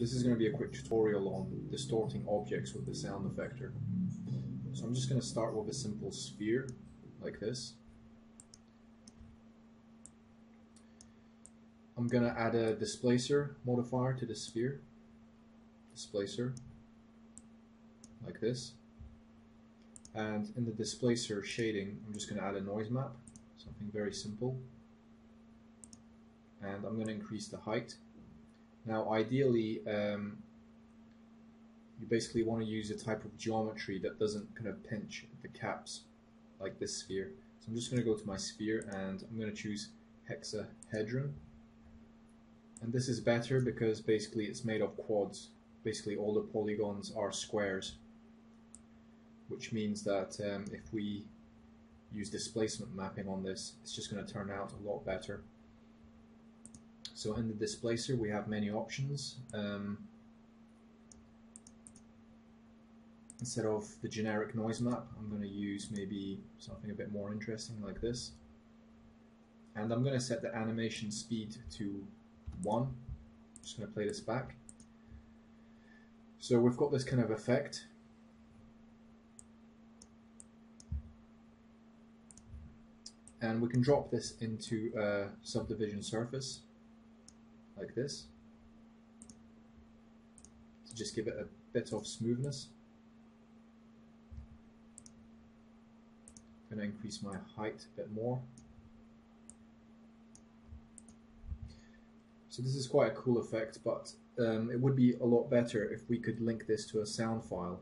This is going to be a quick tutorial on distorting objects with the sound effector. So I'm just going to start with a simple sphere like this. I'm going to add a displacer modifier to the sphere. Displacer like this. And in the displacer shading, I'm just going to add a noise map, something very simple. And I'm going to increase the height. Now, ideally, you basically want to use a type of geometry that doesn't kind of pinch the caps like this sphere. So I'm just going to go to my sphere and I'm going to choose hexahedron. And this is better because basically it's made of quads. Basically all the polygons are squares, which means that if we use displacement mapping on this, it's just going to turn out a lot better. So in the displacer we have many options. Instead of the generic noise map, I'm going to use maybe something a bit more interesting like this. And I'm going to set the animation speed to 1. I'm just going to play this back. So we've got this kind of effect. And we can drop this into a subdivision surface like this to just give it a bit of smoothness. I'm going to increase my height a bit more. So this is quite a cool effect, but it would be a lot better if we could link this to a sound file.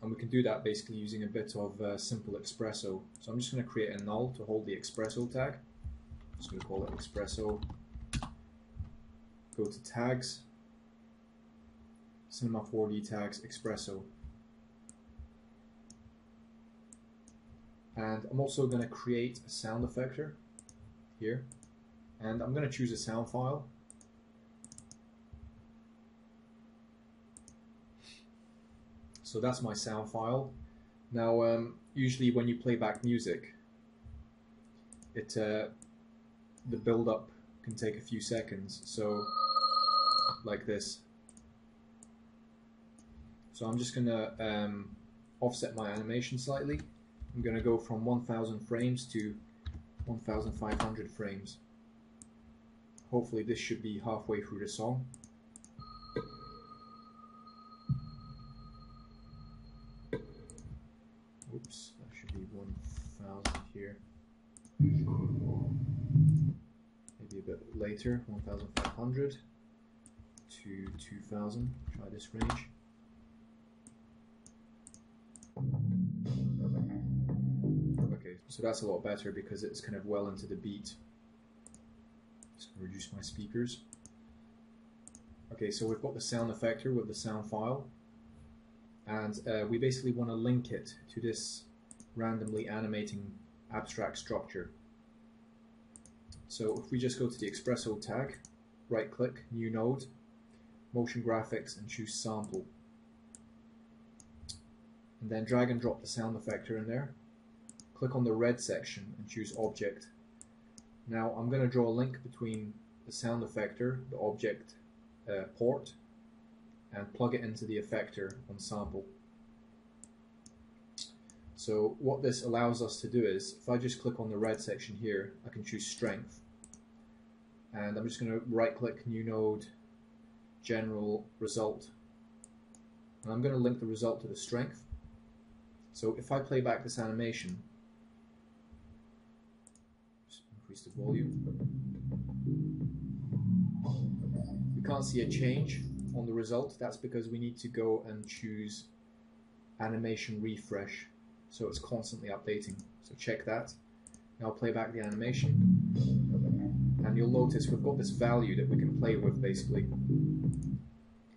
And we can do that basically using a bit of simple XPresso. So I'm just going to create a null to hold the XPresso tag. I'm just going to call it XPresso. Go to tags, Cinema 4D tags, XPresso. And I'm also going to create a sound effector here. And I'm going to choose a sound file. So that's my sound file. Now, usually when you play back music, the build-up can take a few seconds. So, like this. So I'm just going to offset my animation slightly. I'm going to go from 1000 frames to 1500 frames. Hopefully this should be halfway through the song. Oops, that should be 1000 here. Maybe a bit later, 1500 to 2000. Try this range. So that's a lot better because it's kind of well into the beat. Just going to reduce my speakers. Okay, so we've got the sound effector with the sound file. And we basically want to link it to this randomly animating abstract structure. So if we just go to the XPresso tag, right click, new node, motion graphics, and choose sample. And then drag and drop the sound effector in there. Click on the red section and choose object. Now I'm going to draw a link between the sound effector, the object port, and plug it into the effector on sample. So what this allows us to do is, if I just click on the red section here, I can choose strength. And I'm just going to right click, new node, general, result. And I'm going to link the result to the strength. So if I play back this animation, the volume. We can't see a change on the result. That's because we need to go and choose animation refresh, so it's constantly updating. So check that. Now play back the animation, and you'll notice we've got this value that we can play with basically.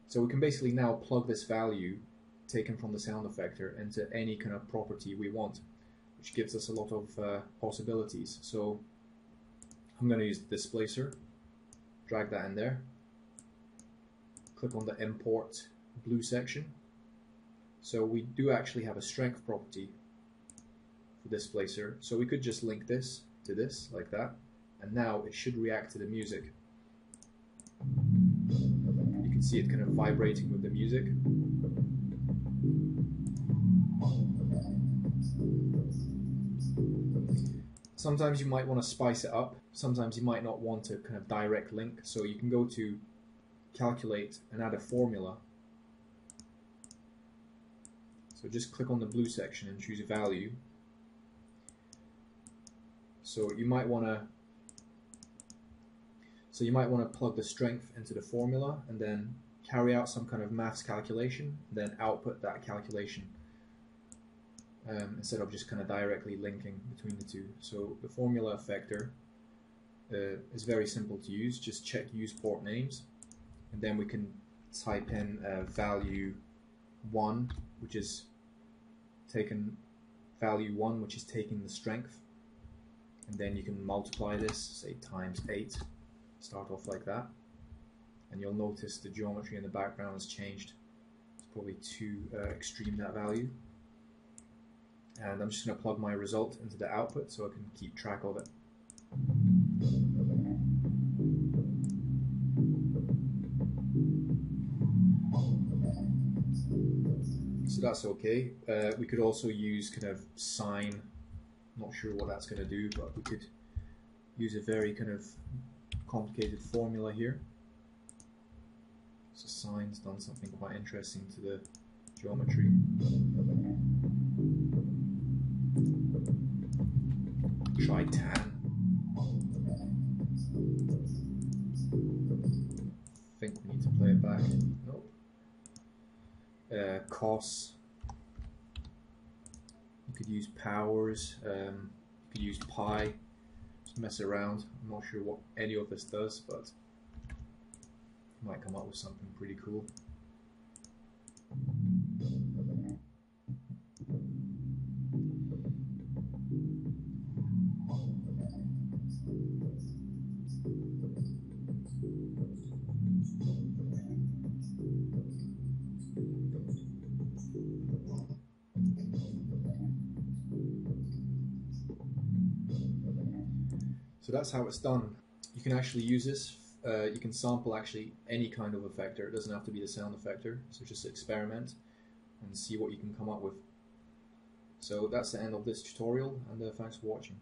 So we can basically now plug this value taken from the sound effector into any kind of property we want, which gives us a lot of possibilities. So I'm going to use the displacer, drag that in there, click on the import blue section. So we do actually have a strength property for displacer, so we could just link this to this like that, and now it should react to the music. You can see it kind of vibrating with the music. Sometimes you might want to spice it up, sometimes you might not want to kind of direct link, so you can go to calculate and add a formula. So just click on the blue section and choose a value. So you might want to plug the strength into the formula and then carry out some kind of maths calculation, then output that calculation instead of just kind of directly linking between the two. So the formula effector is very simple to use. Just check use port names, and then we can type in value 1, which is taking the strength, and then you can multiply this, say times 8, start off like that, and you'll notice the geometry in the background has changed. It's probably too extreme, that value. And I'm just going to plug my result into the output so I can keep track of it. So that's okay. We could also use kind of sine. Not sure what that's going to do, but we could use a very kind of complicated formula here. So sine's done something quite interesting to the geometry. Try tan. I think we need to play it back. Nope. Cos. You could use powers. You could use pi. Just mess around. I'm not sure what any of this does, but you might come up with something pretty cool. So that's how it's done. You can actually use this, you can sample actually any kind of effector. It doesn't have to be the sound effector, so just experiment and see what you can come up with. So that's the end of this tutorial, and thanks for watching.